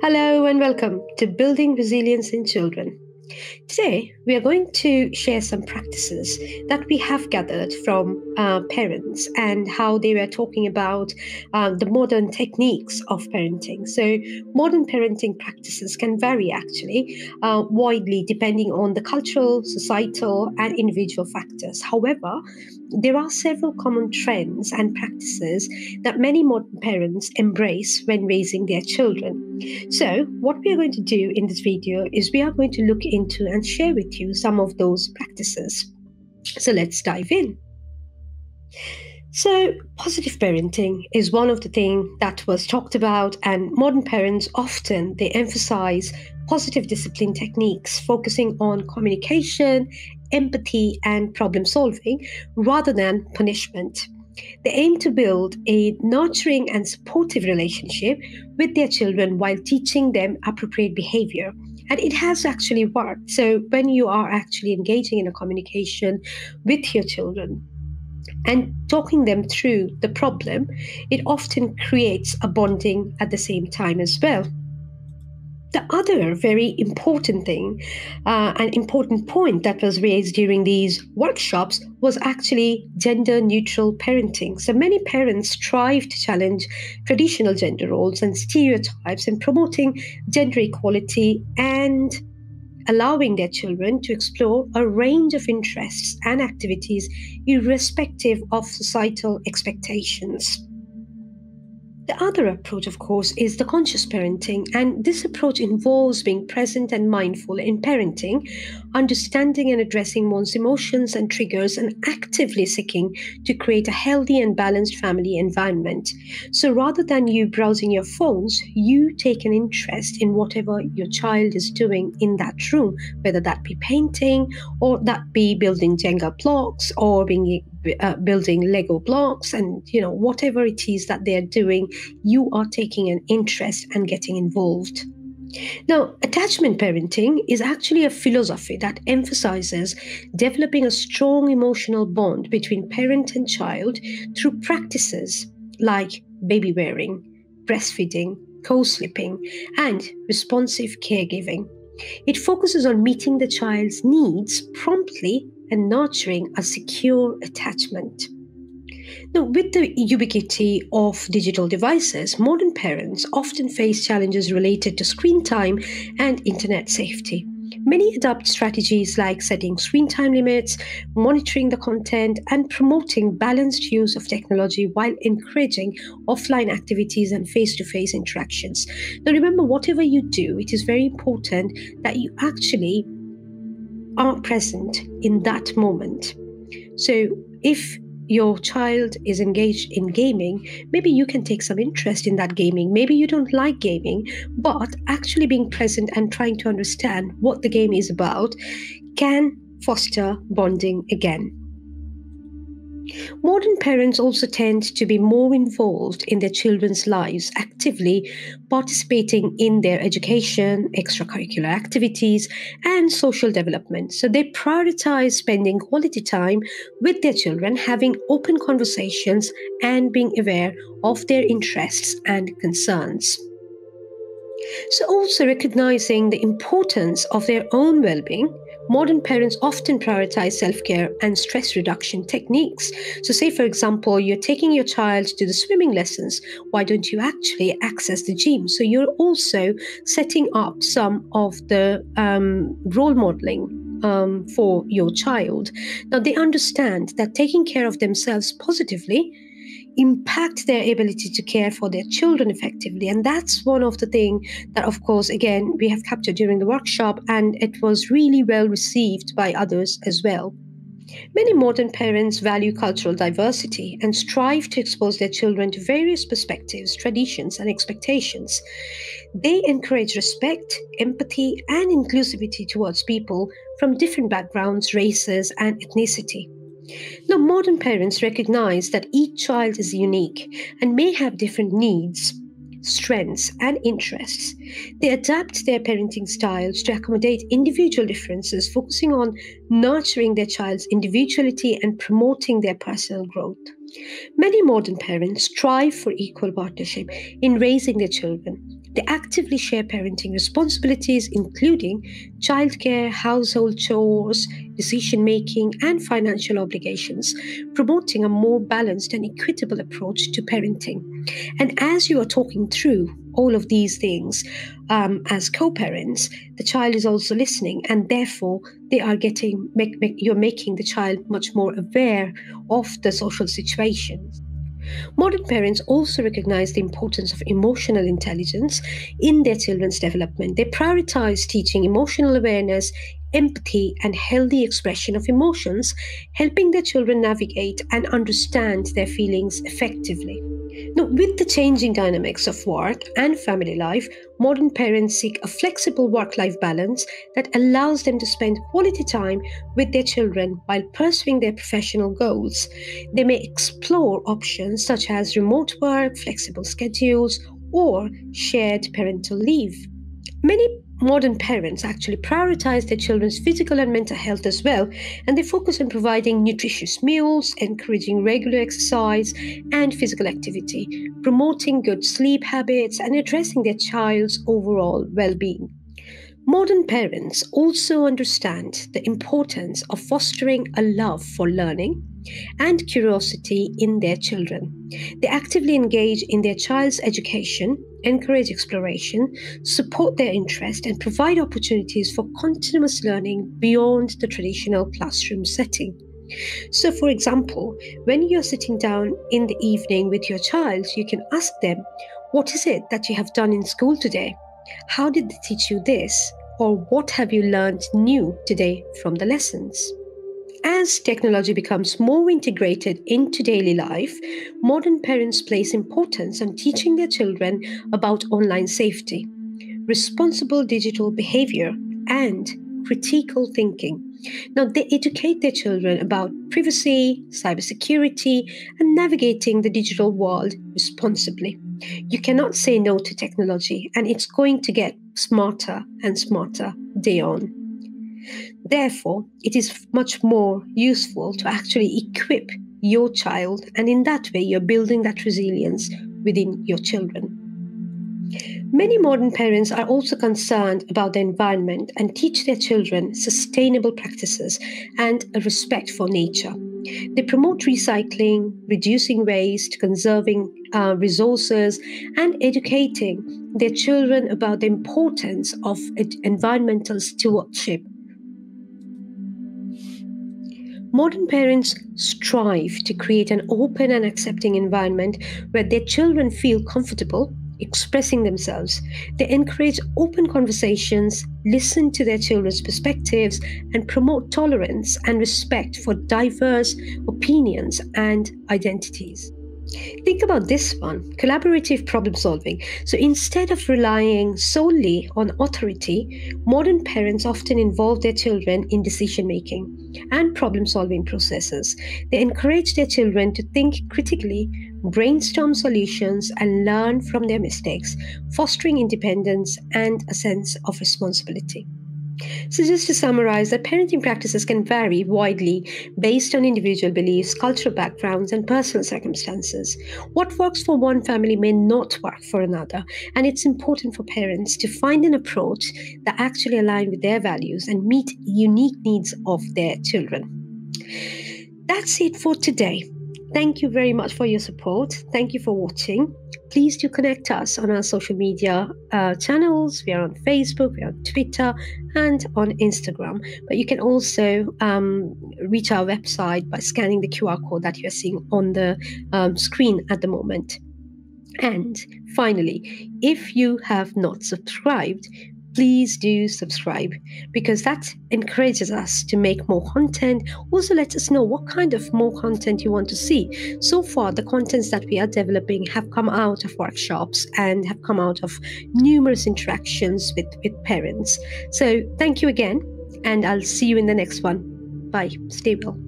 Hello and welcome to Building Resilience in Children. Today we are going to share some practices that we have gathered from parents and how they were talking about the modern techniques of parenting. So modern parenting practices can vary actually widely depending on the cultural, societal and individual factors. However, there are several common trends and practices that many modern parents embrace when raising their children. So what we are going to do in this video is we are going to look into and share with you some of those practices. So let's dive in. So positive parenting is one of the things that was talked about, and modern parents often they emphasize positive discipline techniques focusing on communication, empathy and problem solving rather than punishment. They aim to build a nurturing and supportive relationship with their children while teaching them appropriate behavior. And it has actually worked. So when you are actually engaging in a communication with your children and talking them through the problem, it often creates a bonding at the same time as well. The other very important thing, an important point that was raised during these workshops was actually gender-neutral parenting. So many parents strive to challenge traditional gender roles and stereotypes in promoting gender equality and allowing their children to explore a range of interests and activities irrespective of societal expectations. The other approach, of course, is the conscious parenting, and this approach involves being present and mindful in parenting, understanding and addressing one's emotions and triggers, and actively seeking to create a healthy and balanced family environment. So rather than you browsing your phones, you take an interest in whatever your child is doing in that room, whether that be painting, or that be building Jenga blocks, or being building Lego blocks, and whatever it is that they're doing, you are taking an interest and getting involved. Now, attachment parenting is actually a philosophy that emphasizes developing a strong emotional bond between parent and child through practices like baby wearing, breastfeeding, co-sleeping, and responsive caregiving. It focuses on meeting the child's needs promptly and nurturing a secure attachment. Now, with the ubiquity of digital devices, modern parents often face challenges related to screen time and internet safety. Many adopt strategies like setting screen time limits, monitoring the content, and promoting balanced use of technology while encouraging offline activities and face-to-face interactions. Now, remember, whatever you do, it is very important that you actually are present in that moment. So if your child is engaged in gaming, maybe you can take some interest in that gaming. Maybe you don't like gaming, but actually being present and trying to understand what the game is about can foster bonding again. Modern parents also tend to be more involved in their children's lives, actively participating in their education, extracurricular activities, and social development. So they prioritize spending quality time with their children, having open conversations, and being aware of their interests and concerns. So also recognizing the importance of their own well-being, modern parents often prioritize self-care and stress reduction techniques. So say, for example, you're taking your child to the swimming lessons. Why don't you actually access the gym? So you're also setting up some of the role modeling for your child. Now, they understand that taking care of themselves positively impact their ability to care for their children effectively. And that's one of the things that, of course, again, we have captured during the workshop, and it was really well received by others as well. Many modern parents value cultural diversity and strive to expose their children to various perspectives, traditions, and expectations. They encourage respect, empathy, and inclusivity towards people from different backgrounds, races, and ethnicity. Now, modern parents recognize that each child is unique and may have different needs, strengths, and interests. They adapt their parenting styles to accommodate individual differences, focusing on nurturing their child's individuality and promoting their personal growth. Many modern parents strive for equal partnership in raising their children. They actively share parenting responsibilities, including childcare, household chores, decision-making, and financial obligations, promoting a more balanced and equitable approach to parenting. And as you are talking through all of these things as co-parents, the child is also listening, and therefore they are getting you're making the child much more aware of the social situation. Modern parents also recognize the importance of emotional intelligence in their children's development. They prioritize teaching emotional awareness, empathy, and healthy expression of emotions, helping their children navigate and understand their feelings effectively. Now, with the changing dynamics of work and family life, modern parents seek a flexible work-life balance that allows them to spend quality time with their children while pursuing their professional goals. They may explore options such as remote work, flexible schedules, or shared parental leave. Many modern parents actually prioritize their children's physical and mental health as well, and they focus on providing nutritious meals, encouraging regular exercise and physical activity, promoting good sleep habits, and addressing their child's overall well-being. Modern parents also understand the importance of fostering a love for learning and curiosity in their children. They actively engage in their child's education, encourage exploration, support their interest, and provide opportunities for continuous learning beyond the traditional classroom setting. So, for example, when you're sitting down in the evening with your child, you can ask them, "What is it that you have done in school today? How did they teach you this? Or what have you learned new today from the lessons?" As technology becomes more integrated into daily life, modern parents place importance on teaching their children about online safety, responsible digital behavior, and critical thinking. Now, they educate their children about privacy, cybersecurity, and navigating the digital world responsibly. You cannot say no to technology, and it's going to get smarter and smarter day on. Therefore, it is much more useful to actually equip your child, and in that way, you're building that resilience within your children. Many modern parents are also concerned about the environment and teach their children sustainable practices and a respect for nature. They promote recycling, reducing waste, conserving resources, and educating their children about the importance of environmental stewardship. Modern parents strive to create an open and accepting environment where their children feel comfortable expressing themselves. They encourage open conversations, listen to their children's perspectives, and promote tolerance and respect for diverse opinions and identities. Think about this one, collaborative problem solving. So instead of relying solely on authority, modern parents often involve their children in decision making and problem solving processes. They encourage their children to think critically, brainstorm solutions, and learn from their mistakes, fostering independence and a sense of responsibility. So just to summarize, that parenting practices can vary widely based on individual beliefs, cultural backgrounds, and personal circumstances. What works for one family may not work for another, and it's important for parents to find an approach that actually aligns with their values and meet unique needs of their children. That's it for today. Thank you very much for your support. Thank you for watching. Please do connect us on our social media channels. We are on Facebook, we are on Twitter, and on Instagram. But you can also reach our website by scanning the QR code that you're seeing on the screen at the moment. And finally, if you have not subscribed, please do subscribe, because that encourages us to make more content. Also let us know what kind of more content you want to see. So far, the contents that we are developing have come out of workshops and have come out of numerous interactions with parents. So thank you again, and I'll see you in the next one. Bye. Stay well.